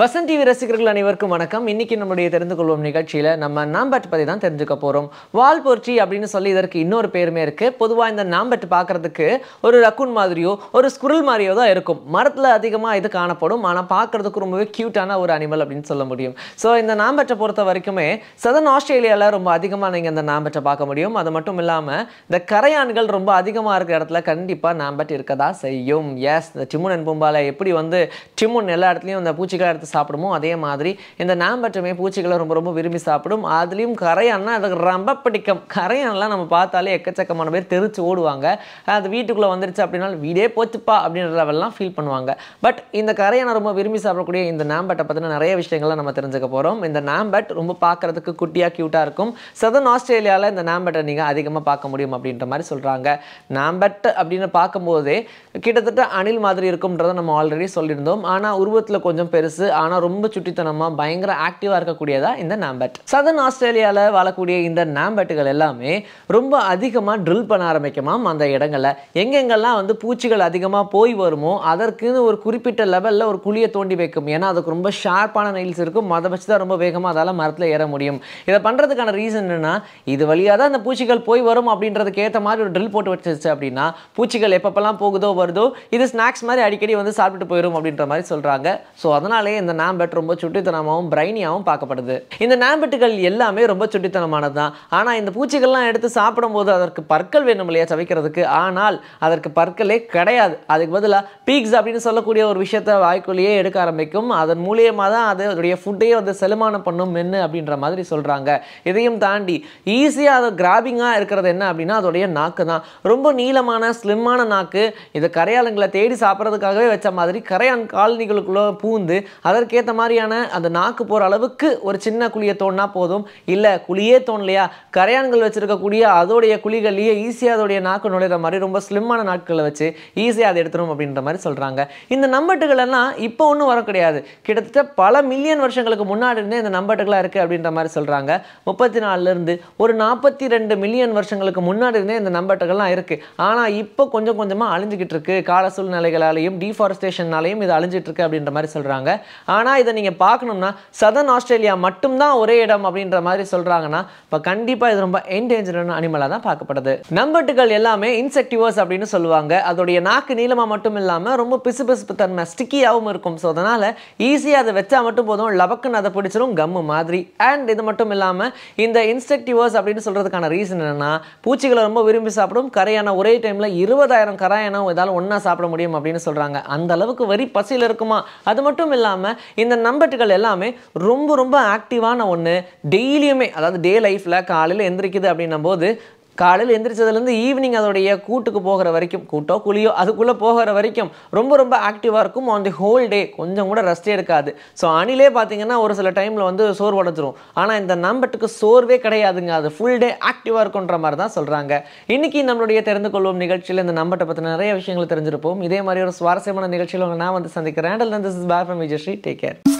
Vasanth TV ரசிகர்கள் அனைவருக்கும் வணக்கம் இன்னைக்கு நம்மளுடைய தெரிந்து கொள்வோம் நிகழ்ச்சியில நம்ம நம்பட் பத்தி தான் தெரிஞ்சுக்க போறோம் வால்பூர்ச்சி அப்படினு சொல்லி இதற்கு இன்னொரு பேருமே இருக்கு பொதுவா இந்த நம்பட் பார்க்கிறதுக்கு ஒரு ரக்கூன் மாதிரியோ ஒரு ஸ்குரல் மாதிரியோ தான் இருக்கும் மரத்துல அதிகமா இது காணப்படும் ஆனா பார்க்கிறதுக்கு ரொம்பவே கியூட்டான ஒரு அனிமல் அப்படினு சொல்ல முடியும் சோ இந்த நம்பட்ட பொறுத்த வரைக்குமே சதர்ன் ஆஸ்திரேலியால ரொம்ப அதிகமா நீங்க இந்த நம்பட்ட பார்க்க முடியும் அது மட்டும் இல்லாம இந்த கரையான்கள் ரொம்ப அதிகமா இருக்க இடத்துல கண்டிப்பா நம்பட் இருக்கதா செய்யும் yes இந்த டிமுன் and பூம்பால எப்படி வந்து டிமுன் எல்லா இடத்துலயும் அந்த பூச்சிகள் சாப்பிடுமோ அதே மாதிரி இந்த நாம்பட்டமே பூச்சிகளை ரொம்ப ரொம்ப விரும்பி சாப்பிடும் அதுலயும் கரையான்னா அது ரொம்ப பிடிக்கும் கரையான்லாம் நம்ம பார்த்தாலே எக்கச்சக்கமான பேர் தெரிச்சு ஓடுவாங்க அது வீட்டுக்குள்ள வந்துருச்சு அப்படினா வீடே போச்சுப்பா அப்படிங்கற லெவல்லாம் ஃபீல் பண்ணுவாங்க பட் இந்த கரையான் ரொம்ப விரும்பி சாப்பிடக்கூடிய இந்த நாம்பட்ட பத்தின நிறைய விஷயங்களை நம்ம தெரிஞ்சுக்க போறோம் இந்த நாம்பட் ரொம்ப பார்க்கிறதுக்கு குட்டியா கியூட்டா இருக்கும் சதர்ன் ஆஸ்திரேலியால இந்த நாம்பட்ட நீங்க அதிகமாக பார்க்க முடியும் அப்படின்ற மாதிரி சொல்றாங்க நாம்பட் அப்படின பாக்கும்போது கிட்டத்தட்ட அணில் மாதிரி இருக்கும்ன்றத நம்ம ஆல்ரெடி சொல்லிருந்தோம் ஆனா உருவத்துல கொஞ்சம் பெருசு ஆனா ரொம்ப சுட்டித்தனமா பயங்கர ஆக்டிவா இருக்க கூடியதா இந்த நாம்பட் சதர்ன் ஆஸ்திரேலியால வாழக்கூடிய இந்த நாம்பட்கள் எல்லாமே ரொம்ப அதிகமா ட்ரில் பண்ண ஆரம்பிக்குமாம் அந்த இடங்கள்ல எங்கெங்கெல்லாம் வந்து பூச்சிகள் அதிகமா போய் வருமோ அதற்கு ஒரு குறிப்பிட்ட லெவல்ல ஒரு குழியை தோண்டி வைக்கும் ஏனா அதுக்கு ரொம்ப ஷார்ப்பான நெயில்ஸ் இருக்கும் அத வச்சு தான் ரொம்ப வேகமா அதால மரத்துல ஏற முடியும் இத பண்றதுக்கான ரீசன் என்னன்னா இது வழியா தான் அந்த பூச்சிகள் போய் வரும் அப்படின்றதுக்கு ஏத்த மாதிரி ஒரு ட்ரில் போட்டு வச்சிருச்சு அப்படினா பூச்சிகள் எப்பப்பலாம் போகுதோ வருதோ இது ஸ்நாக்ஸ் மாதிரி அடிக்கடி வந்து சாப்பிட்டு போயிடும் அப்படின்ற மாதிரி சொல்றாங்க சோ அதனாலே இந்த நாம்பட் ரொம்ப சுட்டித்தனமாவும் பிரைனியாவும் பார்க்கப்படுது இந்த நாம்பட்டுகள் எல்லாமே ரொம்ப சுட்டித்தனமானது தான் ஆனா இந்த பூச்சிகள்லாம் எடுத்து சாப்பிடும்போது அதற்கு பற்கள் வேணும் இல்லையா சவிக்கிறதுக்கு ஆனால் அதற்கு பற்களே கிடையாது அதுக்கு பதிலா பீக்ஸ் அப்படினு சொல்லக்கூடிய ஒரு விஷயத்தை வாய்க்குள்ளேயே எடுக்க ஆரம்பிக்கும் அதன் மூலமா தான் அதோட ஃபுட்டையே வந்து செலமானம் பண்ணும் மென்னு அப்படின்ற மாதிரி சொல்றாங்க இதையும் தாண்டி ஈஸியா அது கிராபிங்கா இருக்கிறது என்ன அப்படினா அதோட நாக்கு தான் ரொம்ப நீளமான ஸ்லிம்மான நாக்கு இது கரையான்களை தேடி சாப்பிடுறதுக்காகவே வச்ச மாதிரி கரையான் காலனிகளுக்குள்ள பூந்து அதற்கேத்த மாதிரியான அந்த நாக்கு போற அளவுக்கு ஒரு சின்ன குழியை தோண்டா போதும் இல்ல குழியே தோண்டலையா கரையான்கள் வச்சிருக்க கூடிய அதோட குழிகளிலே ஈஸியா அதோட நாக்கு நுழைற மாதிரி ரொம்ப ஸ்லிம்மான நாட்களை வச்சு ஈஸியா அதை எடுத்துரும் அப்படின்ற மாதிரி சொல்றாங்க இந்த நம்பட்டுகள் எல்லாம் இப்போ ஒன்றும் வர கிடையாது கிட்டத்தட்ட பல மில்லியன் வருஷங்களுக்கு முன்னாடி இருந்தே இந்த நம்பட்டுகளா இருக்கு அப்படின்ற மாதிரி சொல்றாங்க 34ல இருந்து ஒரு 42 மில்லியன் வருஷங்களுக்கு முன்னாடி இருந்தே இந்த நம்பட்டுகள்லாம் இருக்கு ஆனா இப்போ கொஞ்சம் கொஞ்சமா அழிஞ்சுக்கிட்டு இருக்கு கால சூழ்நிலைகளாலையும் டிஃபாரஸ்டேஷனாலையும் இது அழிஞ்சிட்டு இருக்கு அப்படின்ற மாதிரி சொல்றாங்க ஆனா இத நீங்க பார்க்கணும்னா சதர்ன் ஆஸ்திரேலியா மட்டும் தான் ஒரே இடம் அப்படிங்கற மாதிரி சொல்றாங்கனா அப்ப கண்டிப்பா இது ரொம்ப என்டேஞ்சர்டான அனிமலா தான் பார்க்கப்படுது நம்பட்டுகள் எல்லாமே இன்செக்டிவர்ஸ் அப்படினு சொல்வாங்க அதோட நாக்கு நீளமா மட்டும் இல்லாம ரொம்ப பிசுபிசுப்பு தன்மை ஸ்டிக்கியாவும் இருக்கும் சோ அதனால ஈஸியா அதை வெச்சா மட்டும் போதும் லபக்குன்னு அதை பிடிச்சிரும் கம் மாதிரி and இது மட்டும் இல்லாம இந்த இன்செக்டிவர்ஸ் அப்படினு சொல்றதுக்கான ரீசன் என்னன்னா பூச்சிகளை ரொம்ப விரும்பி சாப்பிடும் கரையான ஒரே டைம்ல 20000 கரையானா இதால ஒண்ணா சாப்பிட முடியும் அப்படினு சொல்றாங்க அந்த அளவுக்கு வரி பசியில இருக்குமா அது மட்டும் இல்லாம இந்த நம்பட்டுகள் எல்லாமே ரொம்ப ரொம்ப ஆக்டிவான ஒண்ணு டெய்லியுமே அதாவது டே லைஃப்ல காலையில எந்திரிக்குது அப்படினும்போது காலையில எந்திரிச்சதுல இருந்து ஈவினிங் அதோடைய கூட்டுக்கு போகிற வரைக்கும் கூட்டோ குளியோ அதுக்குள்ள போகிற வரைக்கும் ரொம்ப ரொம்ப ஆக்டிவா இருக்கும் ஆன் தி ஹோல் டே கொஞ்சம் கூட ரெஸ்டே இருக்காது சோ அணிலே பாத்தீங்கன்னா ஒரு சில டைம்ல வந்து சோர் உடைஞ்சிரும் ஆனா இந்த நம்பட்டுக்கு சோர்வே கிடையாதுங்க அது ஃபுல் டே ஆக்டிவா இருக்குன்ற மாதிரி தான் சொல்றாங்க இன்னைக்கு நம்மளுடைய தெரிந்து கொள்வோம் நிகழ்ச்சியில இந்த நம்பட்டை பத்தி நிறைய விஷயங்கள் தெரிஞ்சிருப்போம் இதே மாதிரி ஒரு சுவாரஸ்யமான நிகழ்ச்சியில நான் வந்து சந்திக்கிறேன்